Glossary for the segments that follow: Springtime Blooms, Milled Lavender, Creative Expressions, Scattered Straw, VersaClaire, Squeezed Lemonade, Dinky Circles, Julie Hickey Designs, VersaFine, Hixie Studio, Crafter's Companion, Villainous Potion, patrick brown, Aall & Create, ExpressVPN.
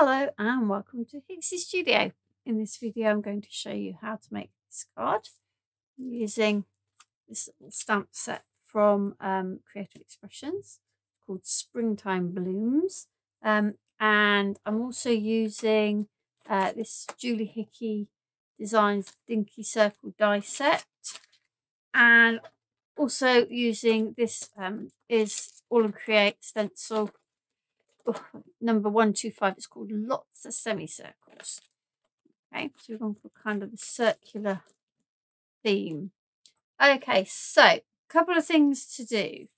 Hello and welcome to Hixie Studio. In this video I'm going to show you how to make this card using this little stamp set from Creative Expressions called Springtime Blooms, and I'm also using this Julie Hickey Designs Dinky Circle die set, and also using this is All and Create stencil number 125. It's called Lots of Semicircles. Okay, so we're going for kind of a circular theme. Okay, so a couple of things to do.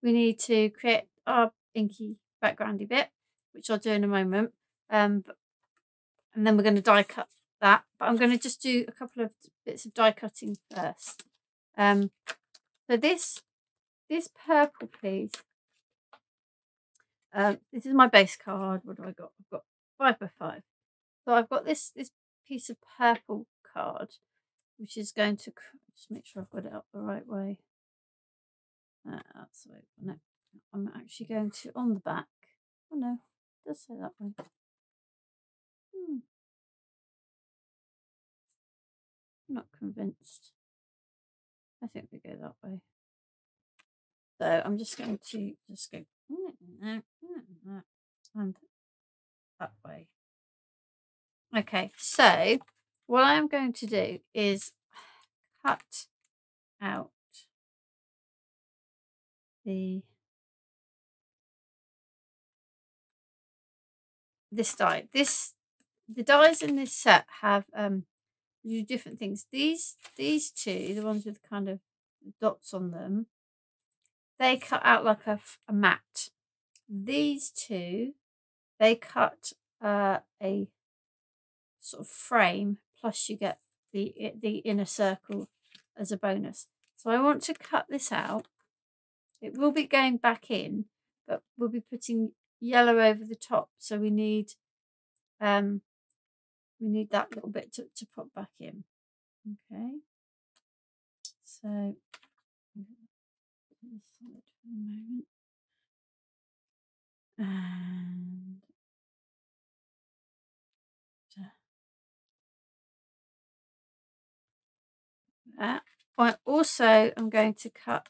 We need to create our inky backgroundy bit, which I'll do in a moment, and then we're going to die cut that, but I'm going to just do a couple of bits of die cutting first. So this purple, please. This is my base card. What do I got? I've got 5 by 5. So I've got this piece of purple card, which is going to just make sure I've got it up the right way. Sorry, no, I'm actually going to on the back. Oh no, it does say that way. I'm not convinced. I think we go that way. So I'm just going to go and that way. Okay, so what I'm going to do is cut out this die. The dies in this set have do different things. These two, the ones with kind of dots on them, they cut out like a mat. These two, they cut a sort of frame, plus you get the inner circle as a bonus. So I want to cut this out. It will be going back in, but we'll be putting yellow over the top, so we need that little bit to pop back in. Okay, so this side for a moment, and that. I also am going to cut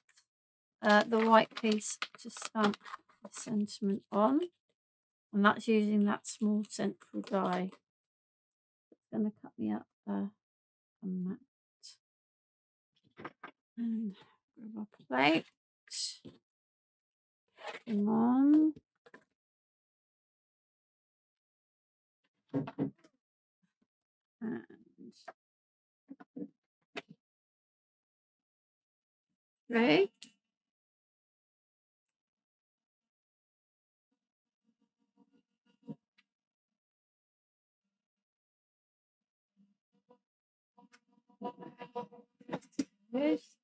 the white piece to stamp the sentiment on, and that's using that small central die. It's going to cut me up there on that, and grab our plate. Come on. And right. This.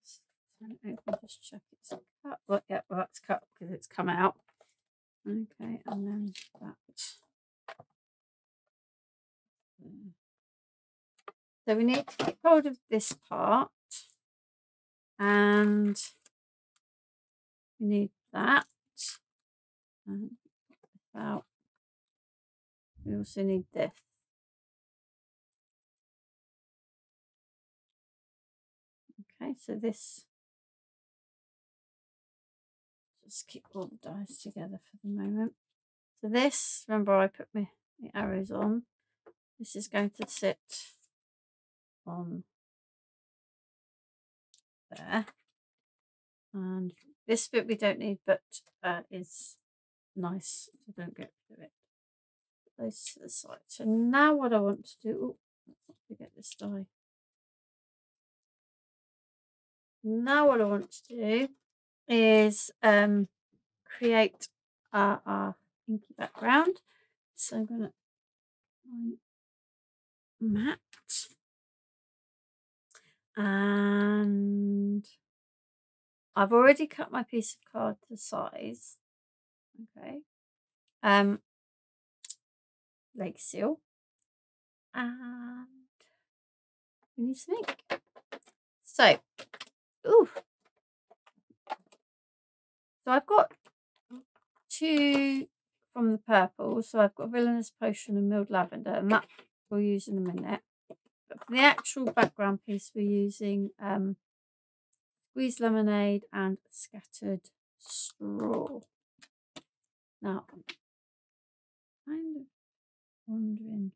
I don't know if I'll just check it's cut. Well, yeah, well, that's cut because it's come out. Okay, and then that. So we need to keep hold of this part, and we need that. And about. We also need this. Okay, so this. Just keep all the dies together for the moment. So this, remember I put my arrows on. This is going to sit on there. And this bit we don't need, but is nice, so don't get rid of it. Those to the side. So now what I want to do, oh, let's not forget this die. Now what I want to do is create our inky background. So I'm gonna mat, and I've already cut my piece of card to size. Okay, Lake Seal, and we need some ink. So, ooh. So I've got 2 from the purple. So I've got Villainous Potion and Milled Lavender, and that we'll use in a minute. But for the actual background piece, we're using Squeezed Lemonade and Scattered Straw. Now, I'm kind of wondering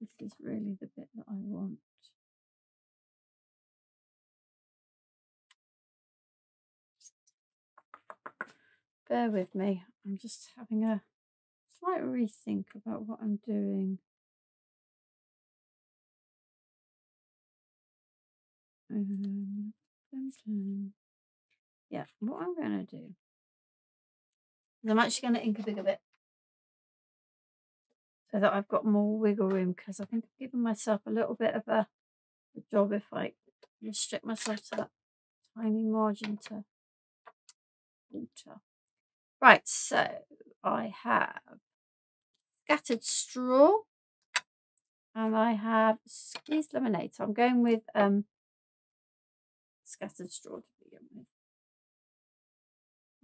if this is really the bit that I want. Bear with me, I'm just having a slight rethink about what I'm doing. Yeah, what I'm going to do is I'm actually going to ink a bigger bit so that I've got more wiggle room, because I think I've given myself a little bit of a job if I restrict myself to that tiny margin to water. Right, so I have Scattered Straw and I have Squeezed Lemonade. So I'm going with Scattered Straw to begin with.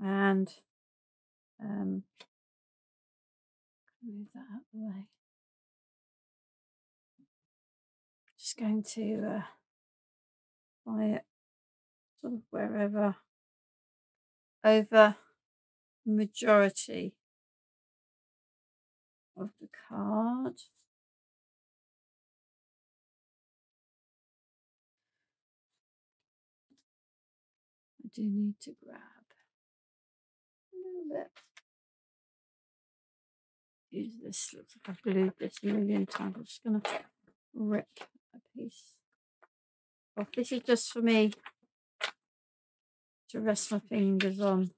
And move that out of the way. Just going to apply it sort of wherever over majority of the card. I do need to grab a little bit. Use this, looks like I've glued this a million times. I'm just going to rip a piece off. This is just for me to rest my fingers on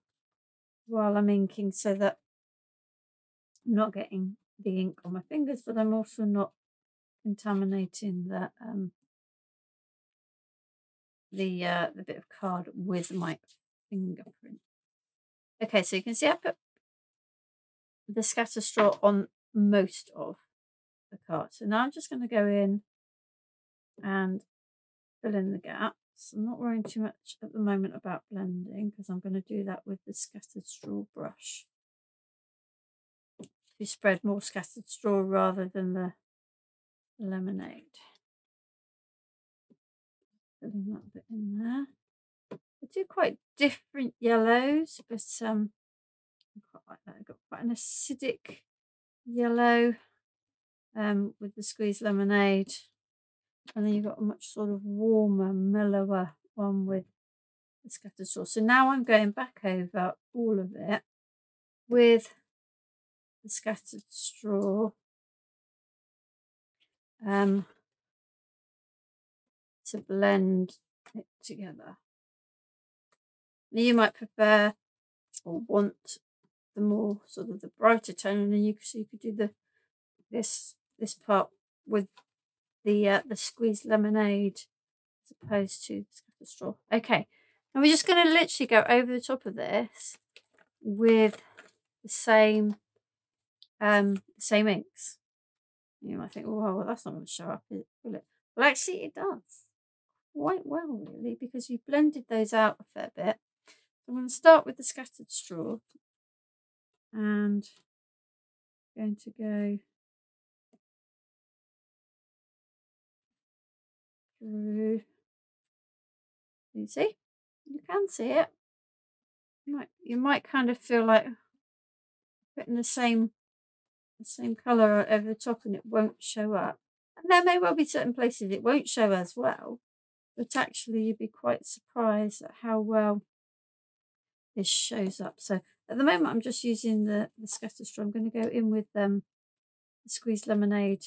while I'm inking, so that I'm not getting the ink on my fingers, but I'm also not contaminating the bit of card with my fingerprint. Okay, so you can see I put the Scatter Straw on most of the card. So now I'm just going to go in and fill in the gaps. So I'm not worrying too much at the moment about blending, because I'm going to do that with the Scattered Straw brush. You spread more Scattered Straw rather than the lemonade. Filling that bit in there. I do quite different yellows, but I quite like that. I've got quite an acidic yellow with the Squeezed Lemonade. And then you've got a much sort of warmer, mellower one with the Scattered Straw. So now I'm going back over all of it with the Scattered Straw. To blend it together. Now you might prefer or want the more sort of the brighter tone, and then you could do this part with the Squeezed Lemonade as opposed to the Scattered Straw. Okay, and we're just going to literally go over the top of this with the same inks. You might think, well, that's not going to show up, will it? Well, actually, it does quite well, really, because we blended those out a fair bit. I'm going to start with the Scattered Straw, and I'm going to go through. You see, you can see it. You might kind of feel like putting the same colour over the top, and it won't show up. And there may well be certain places it won't show as well, but actually you'd be quite surprised at how well this shows up. So at the moment I'm just using the Scattered Straw. I'm going to go in with the Squeezed Lemonade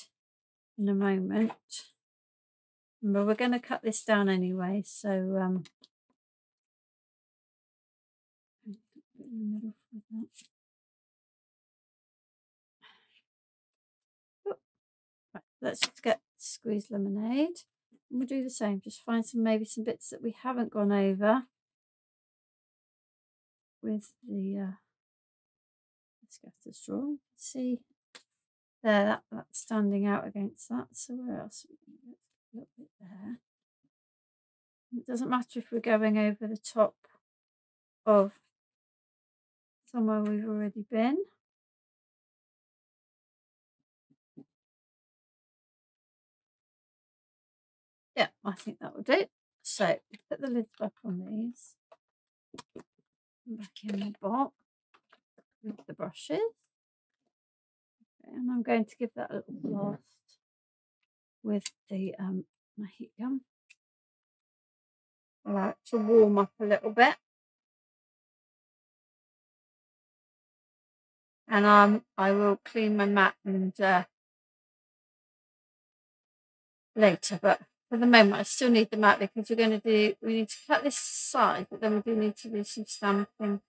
in a moment. But we're going to cut this down anyway, so right, let's just get Squeezed Lemonade. And we'll do the same. Just find maybe some bits that we haven't gone over with the Scattered Straw. See there, that's standing out against that. So where else? A little bit there. It doesn't matter if we're going over the top of somewhere we've already been. Yeah, I think that will do. So put the lids back on these, back in the box with the brushes. Okay, and I'm going to give that a little blast with the my heat gun. I like to warm up a little bit. And I will clean my mat and later, but for the moment I still need the mat because we need to cut this side, but then we do need to do some stamping. In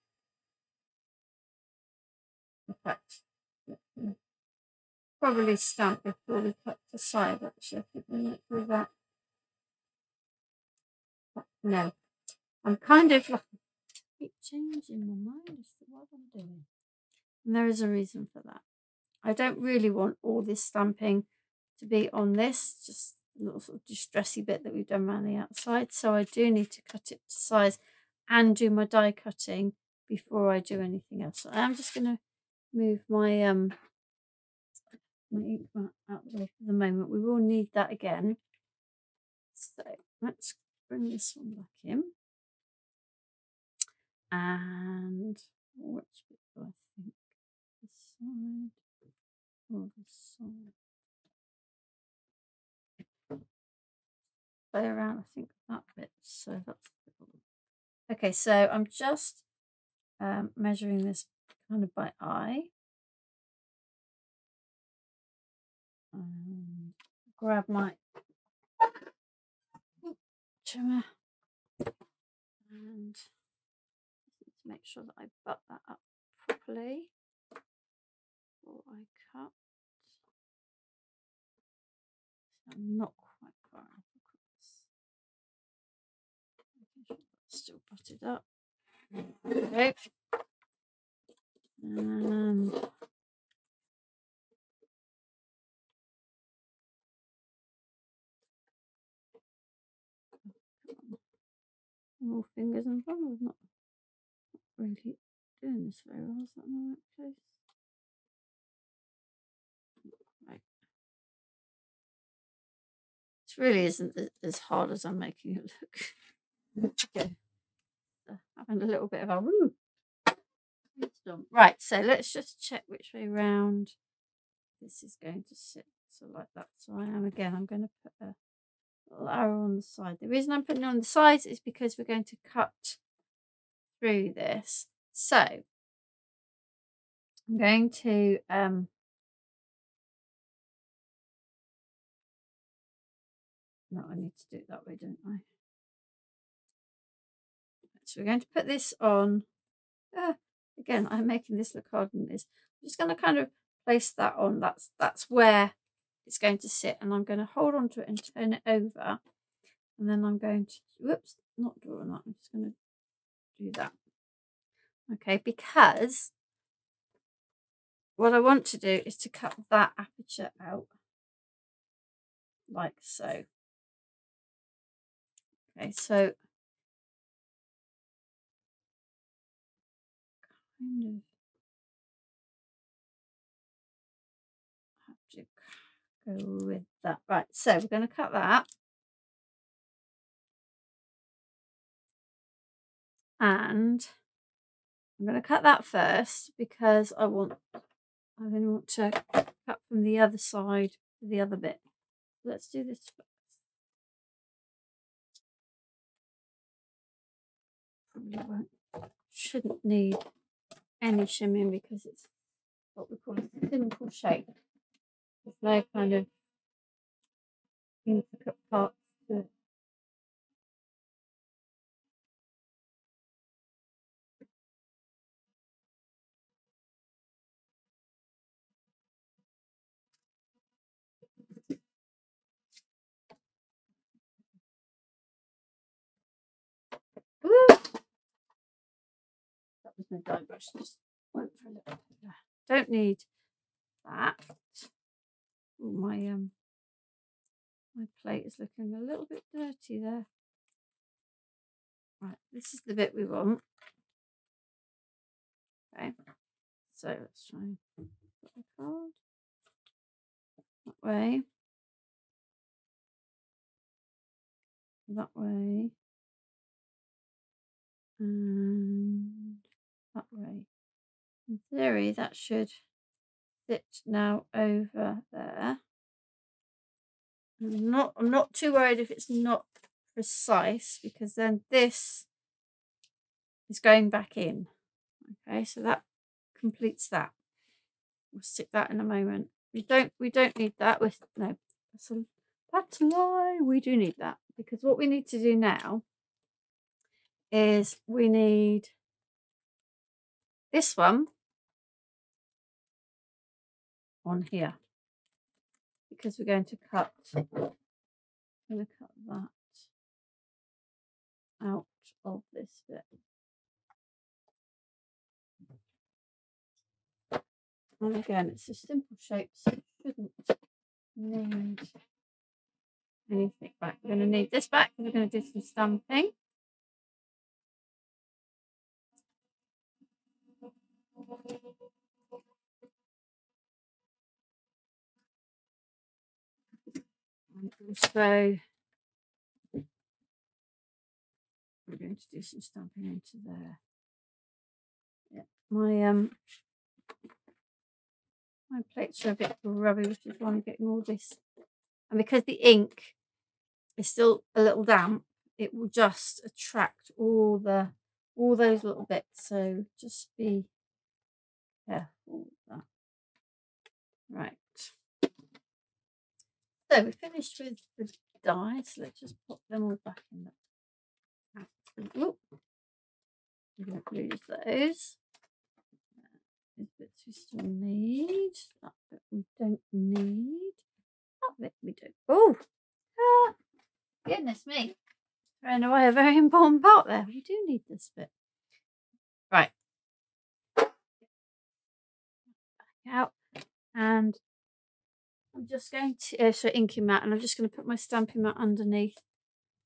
fact, probably stamp before we cut the side, actually. I think we might do that. But no. I'm kind of like keep changing my mind as to what I'm doing. And there is a reason for that. I don't really want all this stamping to be on this, just a little sort of distressy bit that we've done around the outside. So I do need to cut it to size and do my die cutting before I do anything else. So I'm just going to move my my ink mat out of the way for the moment. We will need that again. So let's bring this one back in. And which bit do I think? This side or this side? Play around, I think, that bit. So that's okay. So I'm just measuring this kind of by eye, and grab my trimmer and just make sure that I butt that up properly before I cut. So I'm not quite far enough. Still butted up. Okay. And more fingers and thumbs. Not really doing this very well. Is that in the right place? Right. This really isn't as hard as I'm making it look. Okay. Having a little bit of a woo. Right, so let's just check which way round this is going to sit. So like that. So I am again, I'm going to put a little arrow on the side. The reason I'm putting it on the sides is because we're going to cut through this. So I'm going to no, I need to do it that way, don't I? So we're going to put this on, again, I'm making this look harder than this. I'm just going to kind of place that on, that's where it's going to sit, and I'm going to hold on to it and turn it over, and then I'm going to, whoops, not drawing that, I'm just going to do that. Okay, because what I want to do is to cut that aperture out, like so. Okay, so kind of have to go with that. Right, so we're going to cut that, and I'm going to cut that first because I then want to cut from the other side to the other bit. Let's do this first. Probably shouldn't need any shimming because it's what we call a simple shape. There's no kind of intricate parts to it. The dye brush just went for a little bit there. Don't need that. Ooh, my plate is looking a little bit dirty there. Right, this is the bit we want. Okay, so let's try and put the card that way, that way, and that way. In theory, that should sit now over there. I'm not too worried if it's not precise, because then this is going back in. Okay, so that completes that. We'll stick that in a moment. We don't need that with no. That's a lie. We do need that, because what we need to do now is we need this one on here, because we're going to cut. I'm going to cut that out of this bit. And again, it's a simple shape, so it shouldn't need anything back. We're going to need this back because we're going to do some stamping. And also, we're going to do some stamping into there. Yeah, my plates are a bit grubby, which is why I'm getting all this. And because the ink is still a little damp, it will just attract all those little bits. So just be careful with that. Right. So we finished with the dies. Let's just pop them all back in there. Oh, we don't lose those. Bits we still need, that bit we don't need, that bit we don't. Oh, goodness me, ran away a very important part there. We do need this bit, right? Back out, and I'm just going to so inking mat, and I'm just going to put my stamping mat underneath.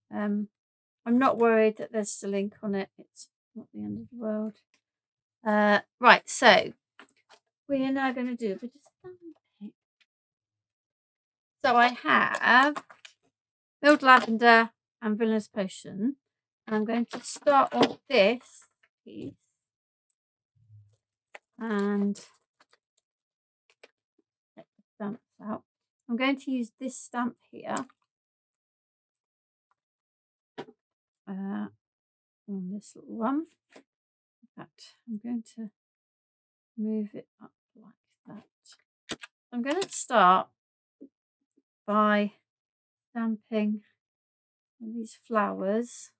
I'm not worried that there's still ink on it. It's not the end of the world. Right, so we are now going to do a bit of stamping. So I have Milled Lavender and Villainous Potion. And I'm going to start off this piece. And take the stamps out. I'm going to use this stamp here. On this little one. In fact, I'm going to move it up like that. I'm going to start by stamping these flowers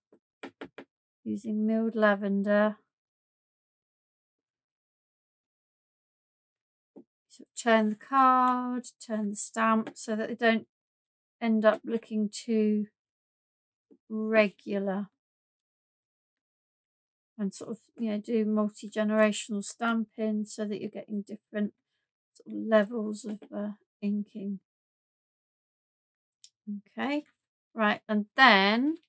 using Milled Lavender. So turn the card, turn the stamp so that they don't end up looking too regular. And sort of, you know, do multi-generational stamping so that you're getting different sort of levels of inking. Okay, right, and then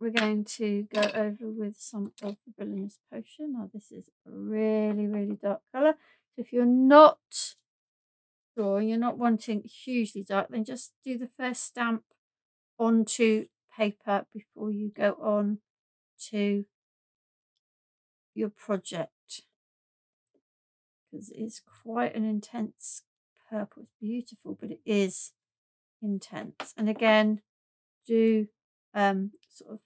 we're going to go over with some of the Villainous Potion. Now, this is a really, really dark colour. So if you're not drawing, you're not wanting hugely dark, then just do the first stamp onto paper before you go on to your project, because it's quite an intense purple. It's beautiful, but it is intense. And again, do sort of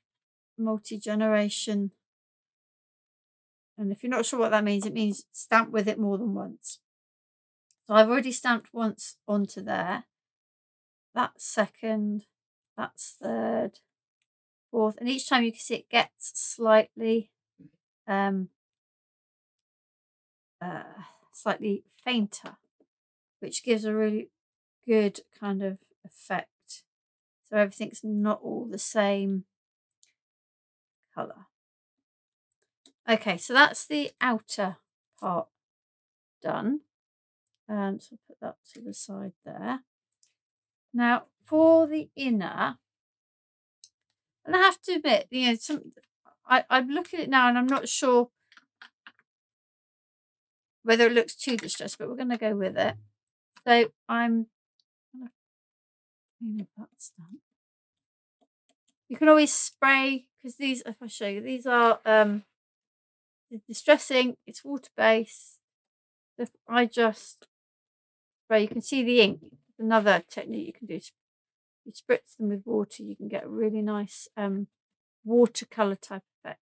multi-generation, and if you're not sure what that means, it means stamp with it more than once. So I've already stamped once onto there. That's second, that's third, fourth, and each time you can see it gets slightly slightly fainter, which gives a really good kind of effect. So everything's not all the same colour. Okay, so that's the outer part done. So I'll put that to the side there. Now for the inner, and I have to admit, you know, I'm looking at it now and I'm not sure whether it looks too distressed, but we're going to go with it. So I'm going to clean up that stamp. You can always spray, because these, if I show you, these are distress ink. It's water-based. If I just spray, you can see the ink. Another technique you can do is you spritz them with water. You can get a really nice watercolor type effect.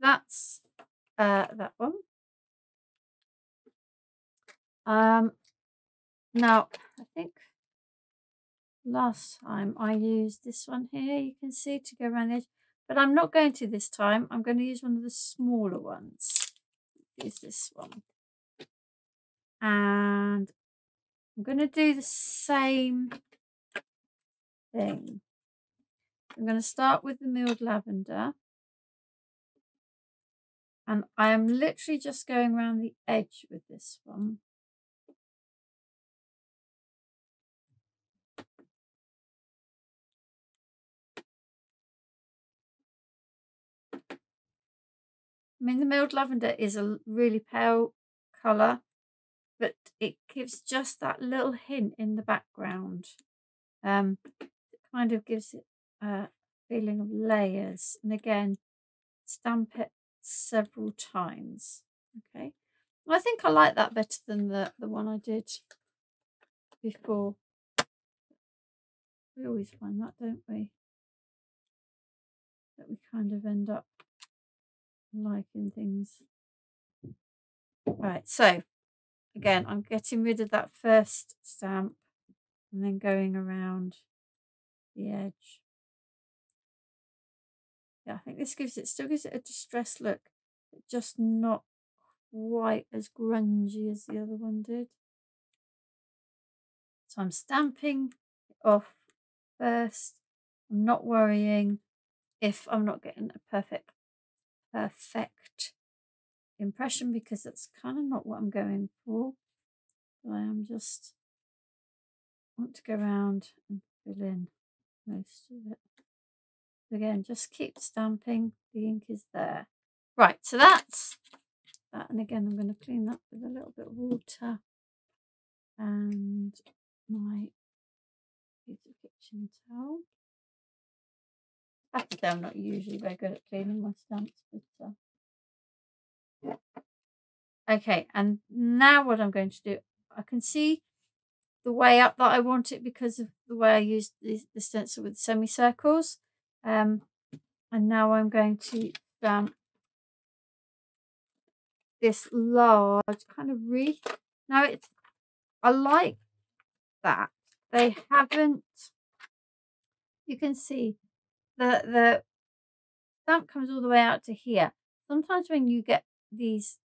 That's that one. Now, I think last time I used this one here, you can see, to go around the edge, but I'm not going to this time. I'm going to use one of the smaller ones. Use this one. And I'm going to do the same thing. I'm going to start with the Milled Lavender. And I am literally just going around the edge with this one. I mean, the Milled Lavender is a really pale colour, but it gives just that little hint in the background. It kind of gives it a feeling of layers. And again, stamp it several times. Okay. Well, I think I like that better than the one I did before. We always find that, don't we? That we kind of end up liking things. Right, so again, I'm getting rid of that first stamp and then going around the edge. Yeah, I think this gives it, still gives it a distressed look, but just not quite as grungy as the other one did. So I'm stamping it off first. I'm not worrying if I'm not getting a perfect impression, because that's kind of not what I'm going for. I am just want to go around and fill in most of it. Again, just keep stamping, the ink is there. Right, so that's that. And again, I'm going to clean that with a little bit of water and my kitchen towel. I have to say, I'm not usually very good at cleaning my stamps, but okay. And now what I'm going to do, I can see the way up that I want it because of the way I used the stencil with semicircles. And now I'm going to stamp this large kind of wreath. Now it's, I like that they haven't, you can see the stamp comes all the way out to here. Sometimes when you get these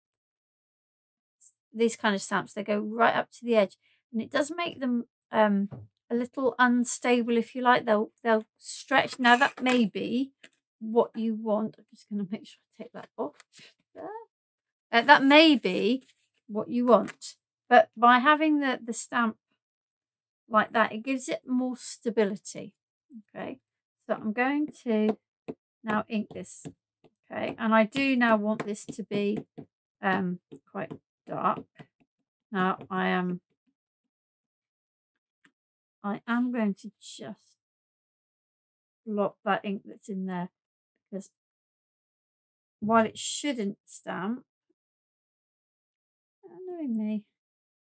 kind of stamps, they go right up to the edge, and it does make them a little unstable, if you like. They'll stretch. Now that may be what you want. I'm just going to make sure I take that off there. That may be what you want, but by having the stamp like that, it gives it more stability. Okay. So I'm going to now ink this, okay, and I do now want this to be quite dark. Now I am going to just block that ink that's in there, because while it shouldn't stamp, knowing me,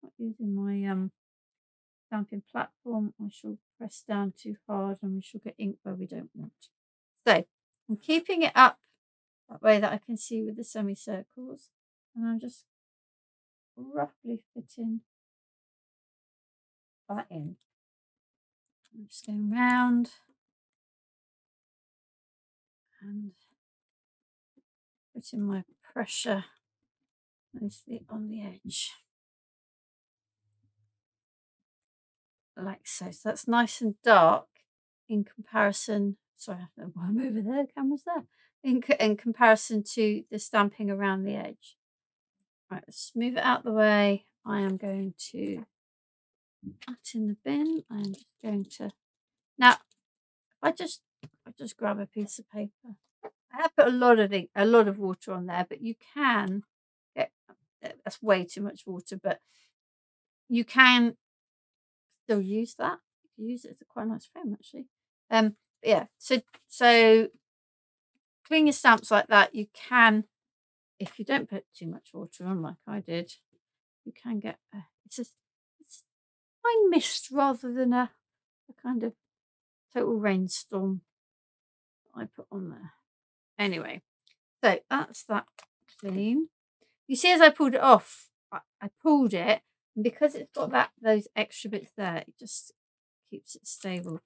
not using my stamping platform, I shall press down too hard and we shall get ink where we don't want. So I'm keeping it up that way that I can see with the semicircles, and I'm just roughly fitting that in. I'm just going round and putting my pressure mostly on the edge. Like so. So that's nice and dark in comparison. Sorry, I don't know why I'm over there. The camera's there. In comparison to the stamping around the edge. Right, let's move it out the way. I am going to put that in the bin. I'm just going to now. I just grab a piece of paper. I have put a lot of water on there, but you can get That's way too much water, but you can still use that. You can use it as a quite nice frame, actually. Yeah, so clean your stamps like that. You can, if you don't put too much water on like I did, you can get it's a fine mist rather than a kind of total rainstorm I put on there. Anyway, so that's that clean. You see, as I pulled it off, I pulled it, and because it's got those extra bits there, it just keeps it stable.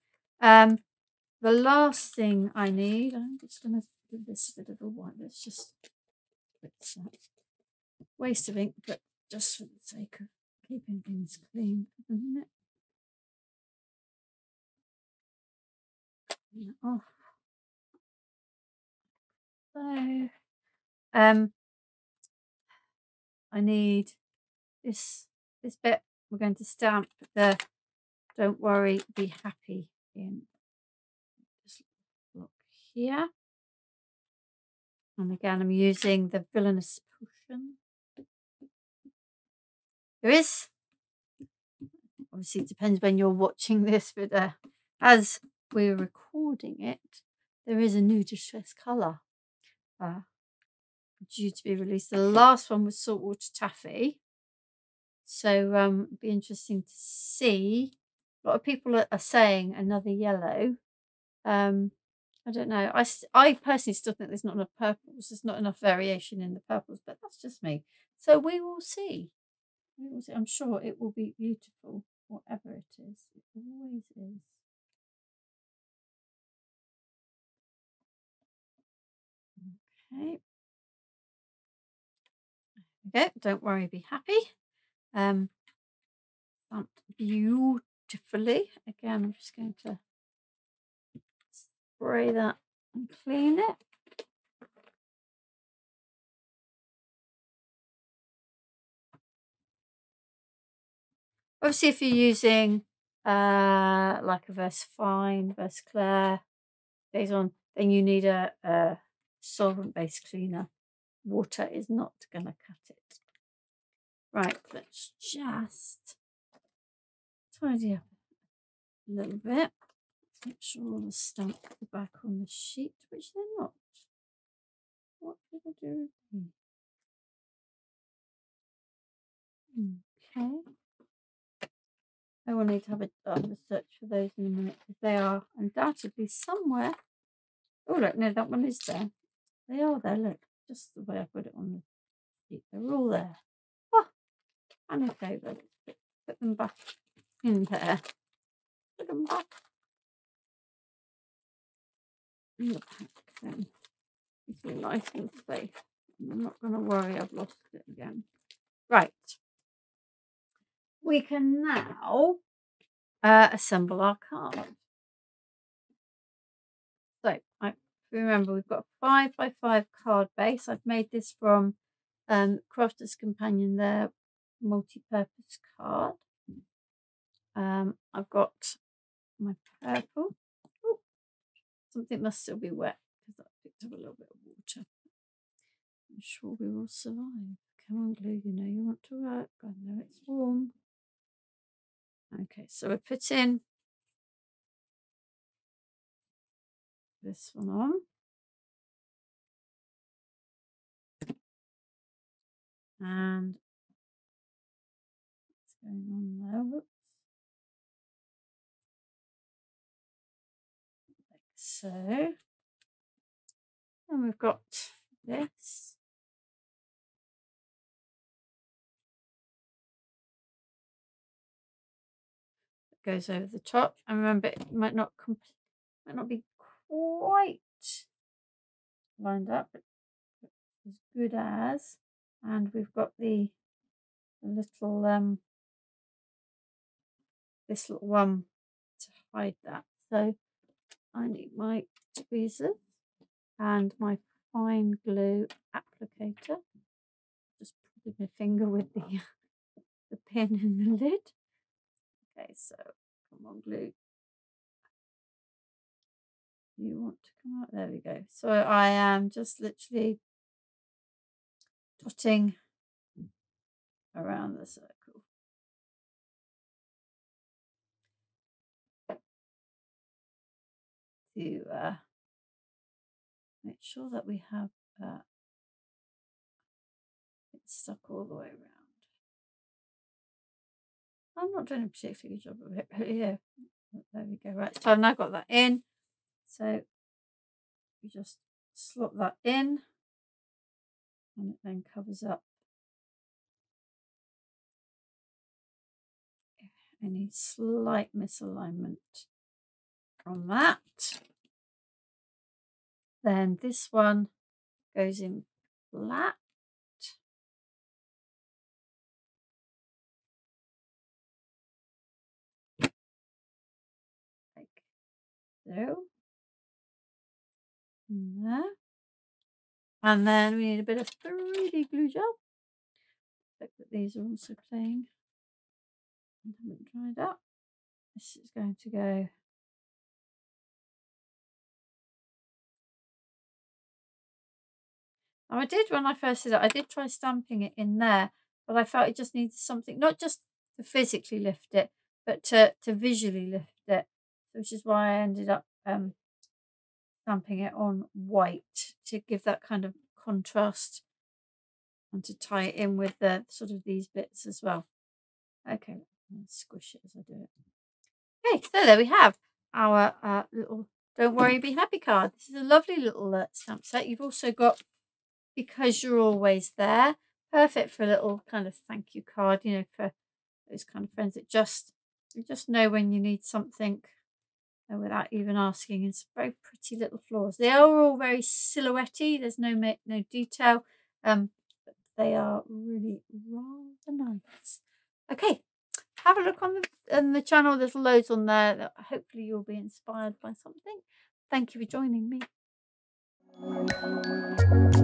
The last thing I need, I'm just going to do this bit of a white. Let's just, it's a waste of ink, but just for the sake of keeping things clean for the minute. Off. So, I need this bit. We're going to stamp the "Don't worry, be happy" in this block here. And again, I'm using the Villainous Potion. There is, obviously, it depends when you're watching this, but as we're recording it, there is a new distress colour due to be released. The last one was saltwater taffy, so it'd be interesting to see. A lot of people are saying another yellow. I don't know. I personally still think there's not enough purples. There's not enough variation in the purples, but that's just me. So we will see. I'm sure it will be beautiful, whatever it is. It always is. Okay. Okay. Don't worry, be happy. Stamped beautifully. Again, I'm just going to spray that and clean it. Obviously, if you're using like a VersaFine, VersaClaire, days on, then you need a solvent-based cleaner. Water is not going to cut it. Right, let's just tidy up a little bit. Let's make sure all the stamps are back on the sheet, which they're not. What did I do? Okay. I will need to have a search for those in a minute, because they are undoubtedly somewhere. Oh, look, no, that one is there. They are there, look, just the way I put it on the sheet. They're all there. Oh, and okay, let's put them back in there. Put them back. Look, then it's all nice and safe. And I'm not going to worry I've lost it again. Right. We can now assemble our card. So remember, we've got a 5x5 card base. I've made this from Crafter's Companion, their multi-purpose card. I've got my purple. Oh, something must still be wet because that picked up a little bit of water. I'm sure we will survive. Come on, glue, you know you want to work. I know it's warm. Okay, so we put in this one on. And what's going on there? Whoops. Like so. And we've got this. Goes over the top, and remember, it might not be quite lined up, but as good as. And we've got the little this little one to hide that. So I need my tweezers and my fine glue applicator. Just put my finger with the pin in the lid. Okay, so come on, glue. You want to come out? There we go. So I am just literally dotting around the circle. To make sure that we have it stuck all the way around. I'm not doing a particularly good job of it, but yeah, there we go. Right, so I've now got that in. So you just slot that in and it then covers up any slight misalignment on that. Then this one goes in flat. Like so. In there. And then we need a bit of 3D glue gel. Look that these are also plain. I haven't dried up. This is going to go now. I did, when I first did it, I did try stamping it in there, but I felt it just needed something, not just to physically lift it, but to visually lift it, which is why I ended up stamping it on white to give that kind of contrast and to tie it in with the sort of these bits as well. Okay, let's squish it as I do it. Okay, so there we have our little Don't Worry Be Happy card. This is a lovely little stamp set. You've also got Because You're Always There, perfect for a little kind of thank you card, you know, for those kind of friends that you just know when you need something without even asking. It's very pretty little flowers. They are all very silhouette-y. There's no detail, but they are really rather nice. Okay, have a look on the channel. There's loads on there that hopefully you'll be inspired by something. Thank you for joining me.